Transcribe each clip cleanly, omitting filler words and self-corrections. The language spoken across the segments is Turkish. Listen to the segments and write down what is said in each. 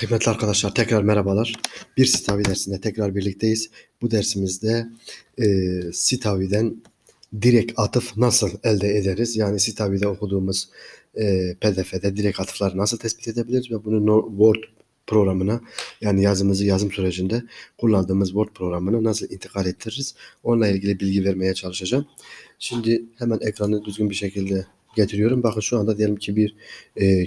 Kıymetli arkadaşlar, tekrar merhabalar. Bir Citavi dersinde tekrar birlikteyiz. Bu dersimizde Citavi'den direkt atıf nasıl elde ederiz? Yani Citavi'de okuduğumuz PDF'de direkt atıfları nasıl tespit edebiliriz? Ve bunu Word programına, yani yazım sürecinde kullandığımız Word programına nasıl intikal ettiririz? Onunla ilgili bilgi vermeye çalışacağım. Şimdi hemen ekranı düzgün bir şekilde getiriyorum. Bakın şu anda diyelim ki bir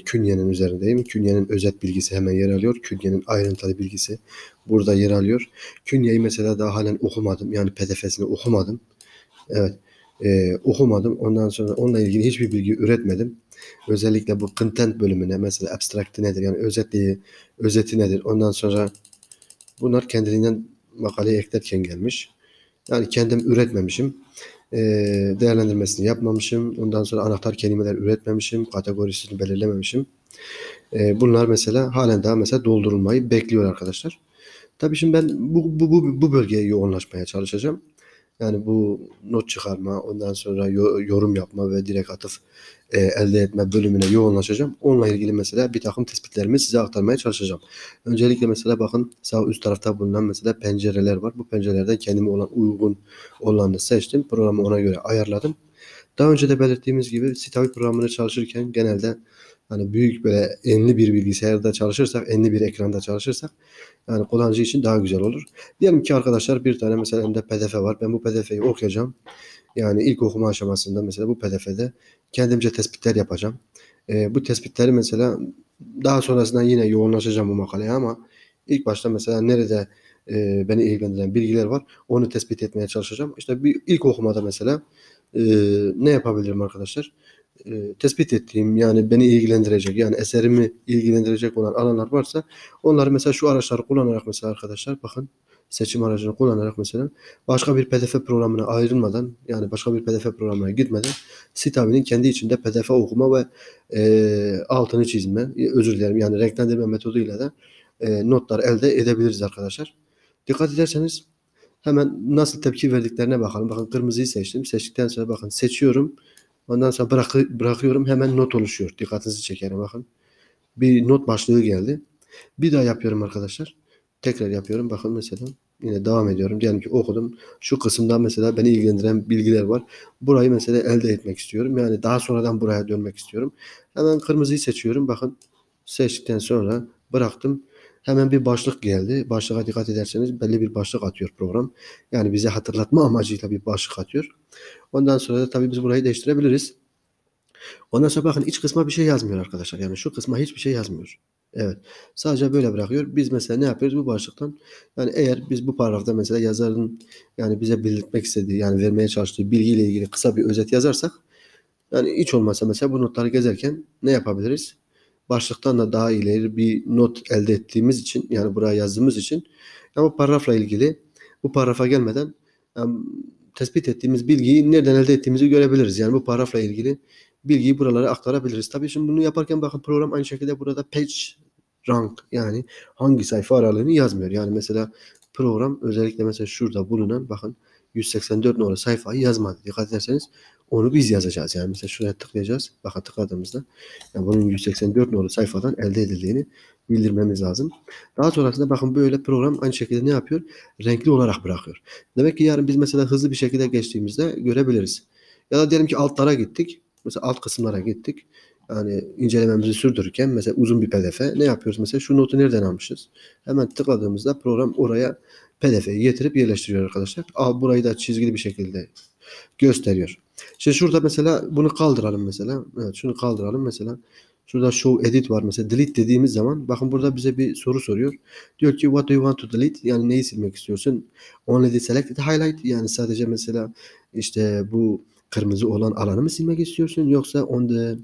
künyenin üzerindeyim. Künyenin özet bilgisi hemen yer alıyor. Künyenin ayrıntılı bilgisi burada yer alıyor. Künyeyi mesela daha halen okumadım. Yani PDF'sini okumadım. Evet. Okumadım. Ondan sonra onunla ilgili hiçbir bilgi üretmedim. Özellikle bu content bölümüne, mesela abstract'i nedir? Yani özeti nedir? Ondan sonra bunlar kendiliğinden makaleyi eklerken gelmiş. Yani kendim üretmemişim. Değerlendirmesini yapmamışım. Ondan sonra anahtar kelimeler üretmemişim. Kategorisini belirlememişim. Bunlar mesela halen daha mesela doldurulmayı bekliyor arkadaşlar. Tabii şimdi ben bu bölgeye yoğunlaşmaya çalışacağım. Yani bu not çıkarma, ondan sonra yorum yapma ve direkt atıf elde etme bölümüne yoğunlaşacağım. Onunla ilgili mesela bir takım tespitlerimi size aktarmaya çalışacağım. Öncelikle mesela bakın sağ üst tarafta bulunan mesela pencereler var. Bu pencerelerden kendime olan uygun olanı seçtim. Programı ona göre ayarladım. Daha önce de belirttiğimiz gibi Citavi programını çalışırken genelde hani büyük böyle enli bir bilgisayarda çalışırsak, enli bir ekranda çalışırsak yani kullanıcı için daha güzel olur. Diyelim ki arkadaşlar bir tane mesela elimde PDF var. Ben bu PDF'yi okuyacağım. Yani ilk okuma aşamasında mesela bu PDF'de kendimce tespitler yapacağım. Bu tespitleri mesela daha sonrasında yine yoğunlaşacağım bu makaleye, ama ilk başta mesela nerede beni ilgilendiren bilgiler var onu tespit etmeye çalışacağım. İşte bir ilk okumada mesela ne yapabilirim arkadaşlar? Tespit ettiğim, yani beni ilgilendirecek, yani eserimi ilgilendirecek olan alanlar varsa onları mesela şu araçları kullanarak mesela arkadaşlar, bakın seçim aracını kullanarak mesela başka bir PDF programına ayrılmadan, yani başka bir PDF programına gitmeden Citavi'nin kendi içinde PDF okuma ve altını çizme, yani renklendirme metoduyla da notlar elde edebiliriz arkadaşlar. Dikkat ederseniz hemen nasıl tepki verdiklerine bakalım. Bakın kırmızıyı seçtim. Seçtikten sonra bakın seçiyorum. Ondan sonra bırakıyorum, hemen not oluşuyor. Dikkatinizi çekerim, bakın. Bir not başlığı geldi. Bir daha yapıyorum arkadaşlar. Tekrar yapıyorum. Bakın mesela yine devam ediyorum. Diyelim ki okudum. Şu kısımda mesela beni ilgilendiren bilgiler var. Burayı mesela elde etmek istiyorum. Yani daha sonradan buraya dönmek istiyorum. Hemen kırmızıyı seçiyorum. Bakın seçtikten sonra bıraktım. Hemen bir başlık geldi. Başlığa dikkat ederseniz belli bir başlık atıyor program. Yani bize hatırlatma amacıyla bir başlık atıyor. Ondan sonra da tabii biz burayı değiştirebiliriz. Ondan sonra bakın iç kısma bir şey yazmıyor arkadaşlar. Yani şu kısma hiçbir şey yazmıyor. Evet. Sadece böyle bırakıyor. Biz mesela ne yapıyoruz bu başlıktan? Yani eğer biz bu paragrafta mesela yazarın yani bize belirtmek istediği, yani vermeye çalıştığı bilgiyle ilgili kısa bir özet yazarsak, yani hiç olmazsa mesela bu notları gezerken ne yapabiliriz? Başlıktan da daha ileri bir not elde ettiğimiz için, yani buraya yazdığımız için, yani bu paragrafla ilgili, bu paragrafa gelmeden yani tespit ettiğimiz bilgiyi nereden elde ettiğimizi görebiliriz. Yani bu paragrafla ilgili bilgiyi buralara aktarabiliriz. Tabii şimdi bunu yaparken bakın program aynı şekilde burada page rank, yani hangi sayfa aralığını yazmıyor. Yani mesela program özellikle mesela şurada bulunan bakın 184 numaralı sayfayı yazmadı. Dikkat ederseniz onu biz yazacağız. Yani mesela şuraya tıklayacağız. Bakın tıkladığımızda yani bunun 184 numaralı sayfadan elde edildiğini bildirmemiz lazım. Daha sonrasında bakın böyle program aynı şekilde ne yapıyor? Renkli olarak bırakıyor. Demek ki yarın biz mesela hızlı bir şekilde geçtiğimizde görebiliriz. Ya da diyelim ki altlara gittik. Mesela alt kısımlara gittik. Yani incelememizi sürdürürken mesela uzun bir PDF ne yapıyoruz? Mesela şu notu nereden almışız? Hemen tıkladığımızda program oraya PDF'yi getirip yerleştiriyor arkadaşlar. Burayı da çizgili bir şekilde gösteriyor. Şimdi şurada mesela bunu kaldıralım mesela. Evet, şunu kaldıralım mesela. Şurada show edit var mesela. Delete dediğimiz zaman bakın burada bize bir soru soruyor. Diyor ki what do you want to delete? Yani neyi silmek istiyorsun? Only the selected highlight, yani sadece mesela işte bu kırmızı olan alanı mı silmek istiyorsun, yoksa on the,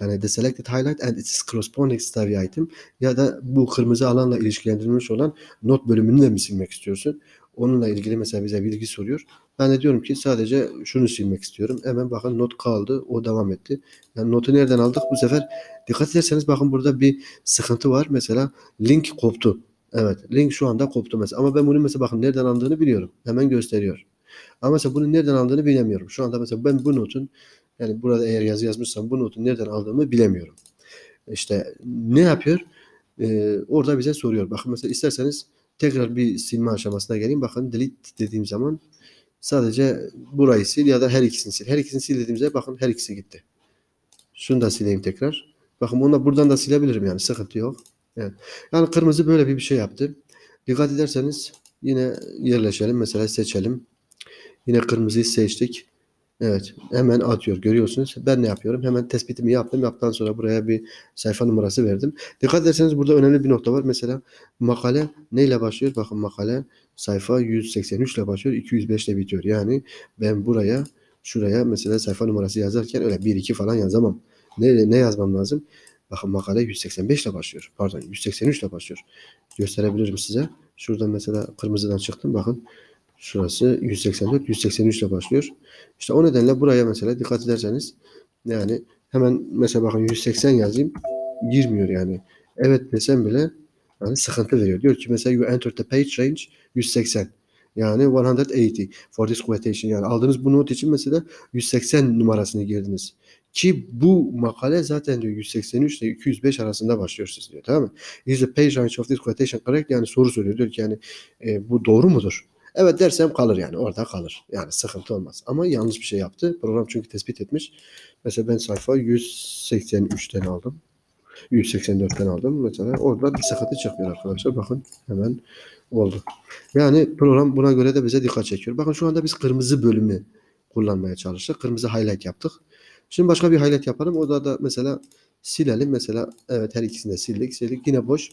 yani the selected highlight and its corresponding Citavi item, ya da bu kırmızı alanla ilişkilendirilmiş olan not bölümünü de mi silmek istiyorsun? Onunla ilgili mesela bize bilgi soruyor. Ben de diyorum ki sadece şunu silmek istiyorum. Hemen bakın not kaldı. O devam etti. Yani notu nereden aldık bu sefer? Dikkat ederseniz bakın burada bir sıkıntı var. Mesela link koptu. Evet, link şu anda koptu mesela. Ama ben bunu mesela bakın nereden aldığını biliyorum. Hemen gösteriyor. Ama mesela bunun nereden aldığını bilemiyorum. Şu anda mesela ben bu notun, yani burada eğer yazı yazmışsam bu notun nereden aldığımı bilemiyorum. İşte ne yapıyor? orada bize soruyor. Bakın mesela isterseniz tekrar bir silme aşamasına geleyim. Bakın delete dediğim zaman sadece burayı sil ya da her ikisini sil. Her ikisini sil dediğimizde bakın her ikisi gitti. Şunu da sileyim tekrar. Bakın onu buradan da silebilirim yani. Sıkıntı yok. Yani kırmızı böyle bir şey yaptı. Dikkat ederseniz yine yerleşelim. Mesela seçelim. Yine kırmızıyı seçtik. Evet. Hemen atıyor. Görüyorsunuz. Ben ne yapıyorum? Hemen tespitimi yaptım. Yaptıktan sonra buraya bir sayfa numarası verdim. Dikkat ederseniz burada önemli bir nokta var. Mesela makale neyle başlıyor? Bakın makale sayfa 183 ile başlıyor. 205 ile bitiyor. Yani ben buraya şuraya mesela sayfa numarası yazarken öyle 1-2 falan yazamam. Ne yazmam lazım? Bakın makale 185 ile başlıyor. Pardon 183 ile başlıyor. Gösterebilirim size. Şuradan mesela kırmızıdan çıktım. Bakın. Şurası 184, 183 ile başlıyor. İşte o nedenle buraya mesela dikkat ederseniz yani hemen mesela bakın 180 yazayım. Girmiyor yani. Evet desem bile yani sıkıntı veriyor. Diyor ki mesela you enter the page range 180. Yani 180 for this quotation. Yani aldığınız bu not için mesela 180 numarasını girdiniz. Ki bu makale zaten diyor 183 ile 205 arasında başlıyor siz diyor. Tamam mı? Is the page range of this quotation correct? Yani soru soruyor. Diyor ki yani bu doğru mudur? Evet dersem kalır yani. Orada kalır. Yani sıkıntı olmaz. Ama yanlış bir şey yaptı. Program çünkü tespit etmiş. Mesela ben sayfa 183'ten aldım. 184'ten aldım. Mesela orada bir sıkıntı çıkmıyor arkadaşlar. Bakın hemen oldu. Yani program buna göre de bize dikkat çekiyor. Bakın şu anda biz kırmızı bölümü kullanmaya çalıştık. Kırmızı highlight yaptık. Şimdi başka bir highlight yapalım. O da mesela silelim. Mesela evet her ikisini de sildik. Yine boş.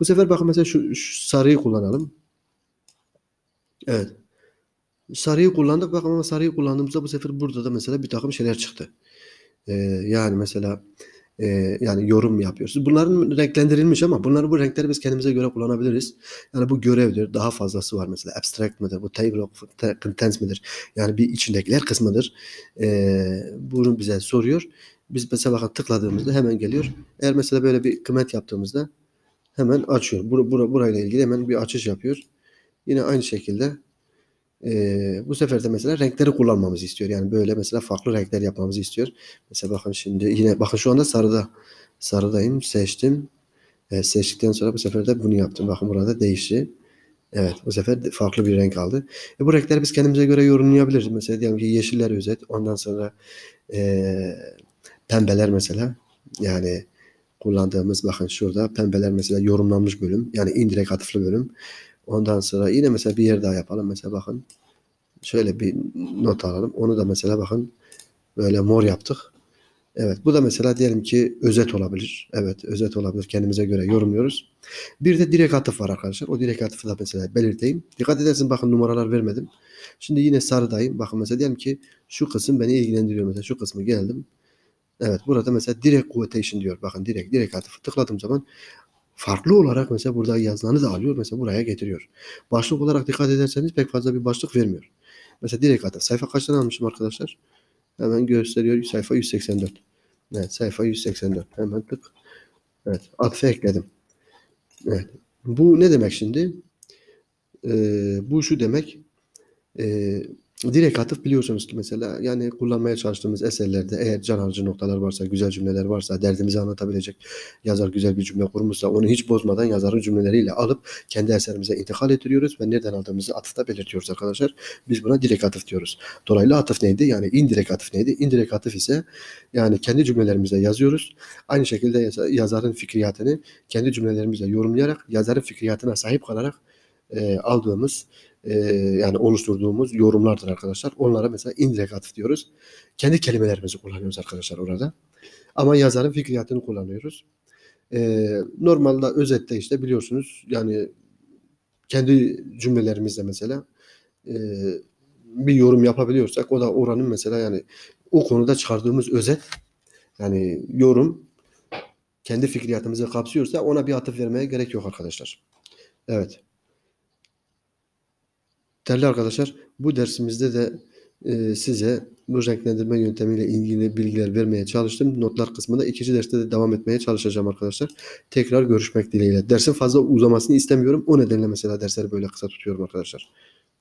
Bu sefer bakın mesela şu sarıyı kullanalım. Evet. Sarıyı kullandık. Bakın ama sarıyı kullandığımızda bu sefer burada da mesela bir takım şeyler çıktı. Yani mesela yani yorum yapıyoruz. Bunların renklendirilmiş ama bu renkleri biz kendimize göre kullanabiliriz. Yani bu görevdir. Daha fazlası var mesela. Abstract mıdır? Bu table of contents midir? Yani bir içindekiler kısmıdır. Bunu bize soruyor. Biz mesela bakın tıkladığımızda hemen geliyor. Eğer mesela böyle bir comment yaptığımızda hemen açıyor. Burayla ilgili hemen bir açış yapıyor. Yine aynı şekilde bu sefer de mesela renkleri kullanmamızı istiyor. Yani böyle mesela farklı renkler yapmamızı istiyor. Mesela bakın şimdi yine bakın şu anda sarıdayım. Seçtim. Seçtikten sonra bu sefer de bunu yaptım. Bakın burada değişti. Evet bu sefer farklı bir renk aldı. Bu renkleri biz kendimize göre yorumlayabiliriz. Mesela diyelim ki yeşiller özet. Ondan sonra pembeler mesela. Yani kullandığımız bakın şurada pembeler mesela yorumlanmış bölüm. Yani indirekt atıflı bölüm. Ondan sonra yine mesela bir yer daha yapalım. Mesela bakın şöyle bir not alalım. Onu da mesela bakın böyle mor yaptık. Evet bu da mesela diyelim ki özet olabilir. Evet özet olabilir. Kendimize göre yorumluyoruz. Bir de direkt atıf var arkadaşlar. O direkt atıfı da mesela belirteyim. Dikkat edersin bakın numaralar vermedim. Şimdi yine sarıdayım. Bakın mesela diyelim ki şu kısım beni ilgilendiriyor. Mesela şu kısmı geldim. Evet burada mesela direkt quotation diyor. Bakın direkt atıfı tıkladığım zaman farklı olarak mesela burada yazılanı da alıyor. Mesela buraya getiriyor. Başlık olarak dikkat ederseniz pek fazla bir başlık vermiyor. Mesela direkt atıf. Sayfa kaçtan almışım arkadaşlar? Hemen gösteriyor. Sayfa 184. Evet sayfa 184. Hemen tık. Evet atıfı ekledim. Evet. Bu ne demek şimdi? Bu şu demek. Direkt atıf biliyorsunuz ki mesela yani kullanmaya çalıştığımız eserlerde eğer can alıcı noktalar varsa, güzel cümleler varsa, derdimizi anlatabilecek yazar güzel bir cümle kurmuşsa onu hiç bozmadan yazarın cümleleriyle alıp kendi eserimize intikal ettiriyoruz ve nereden aldığımızı atıfta belirtiyoruz arkadaşlar. Biz buna direkt atıf diyoruz. Dolaylı atıf neydi? Yani indirekt atıf neydi? İndirekt atıf ise yani kendi cümlelerimizle yazıyoruz. Aynı şekilde yazarın fikriyatını kendi cümlelerimizle yorumlayarak, yazarın fikriyatına sahip kalarak aldığımız yani oluşturduğumuz yorumlardır arkadaşlar. Onlara mesela indirekt atıf diyoruz. Kendi kelimelerimizi kullanıyoruz arkadaşlar orada. Ama yazarın fikriyatını kullanıyoruz. Normalde özette işte biliyorsunuz yani kendi cümlelerimizle mesela bir yorum yapabiliyorsak o da oranın mesela yani o konuda çıkardığımız özet yani yorum kendi fikriyatımızı kapsıyorsa ona bir atıf vermeye gerek yok arkadaşlar. Evet. Değerli arkadaşlar bu dersimizde de size bu renklendirme yöntemiyle ilgili bilgiler vermeye çalıştım. Notlar kısmında ikinci derste de devam etmeye çalışacağım arkadaşlar. Tekrar görüşmek dileğiyle. Dersin fazla uzamasını istemiyorum. O nedenle mesela dersleri böyle kısa tutuyorum arkadaşlar.